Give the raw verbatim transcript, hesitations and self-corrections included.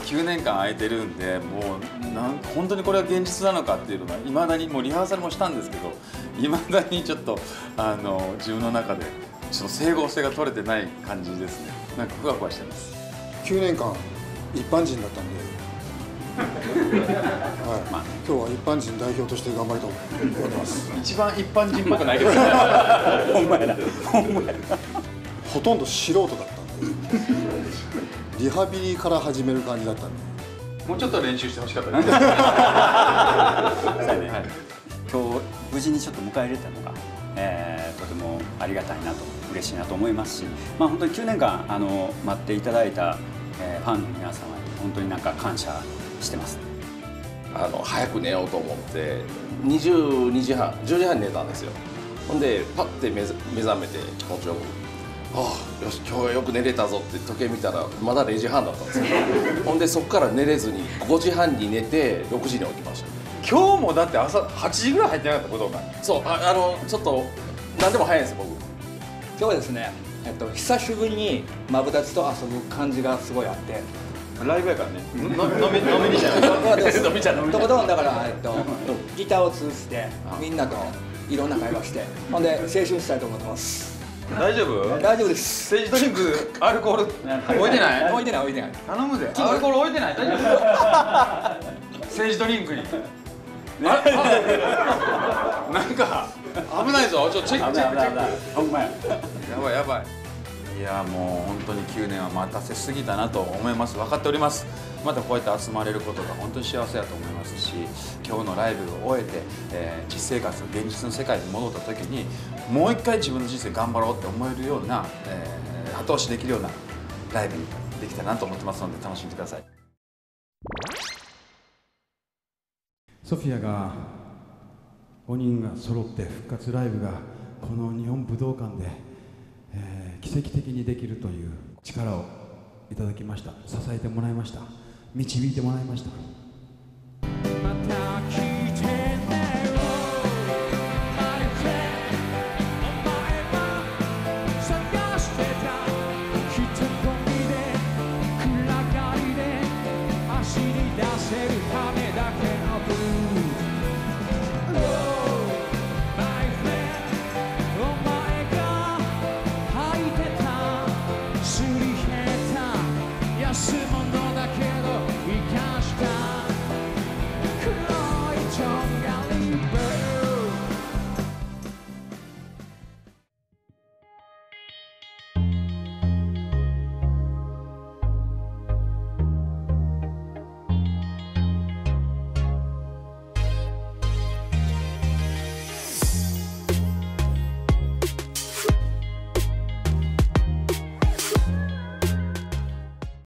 きゅうねんかん空いてるんで、もうなん本当にこれは現実なのかっていうのがいまだに、もうリハーサルもしたんですけど、いまだにちょっとあの自分の中でちょっと整合性が取れてない感じですね。なんかふわふわしてます。きゅうねんかん一般人だったんではい、まあ、今日は一般人代表として頑張りたいと思います。一番一般人っぽくないけどほんまやな、ほんまやなほとんど素人だったんでリハビリから始める感じだったんで、もうちょっと練習してほしかったですね今日無事にちょっと迎え入れたのが、えー、とてもありがたいなと、嬉しいなと思いますし、まあ、本当にきゅうねんかんあの待っていただいた、えー、ファンの皆様に本当になんか感謝してます。あの早く寝ようと思ってにじゅうにじはん、じゅうじはんに寝たんですよ。ほんでパッて目覚めて気持ちよく「ああよし、今日はよく寝れたぞ」って時計見たらまだれいじはんだったんですよほんでそこから寝れずにごじはんに寝てろくじに起きました。今日もだって朝はちじぐらい入ってなかった、武道館。そう、ああのちょっと何でも早いんですよ僕。今日はですね、えっと、久しぶりにマブダチと遊ぶ感じがすごいあって、ライブやからね、飲みにしちゃう、飲みちゃうとことん、だから、えっと、ギターを通じて、みんなといろんな会話して、ほんで、青春したいと思ってます。大丈夫？大丈夫です。青春ドリンク、アルコール置いてない？置いてない、置いてない。頼むぜ。アルコール置いてない？大丈夫？青春ドリンクに。なんか、危ないぞ、ちょっとチェックチェックチェック。ほんまや。やばいやばい。いやもう本当にきゅうねんは待たせすぎたなと思います。分かっております。またこうやって集まれることが本当に幸せだと思いますし、今日のライブを終えて、えー、実生活、現実の世界に戻った時にもう一回自分の人生頑張ろうって思えるような、えー、後押しできるようなライブにできたなと思ってますので、楽しんでください。ソフィアがごにんが揃って復活ライブがこの日本武道館で、えー奇跡的にできるという力をいただきました。支えてもらいました。導いてもらいました。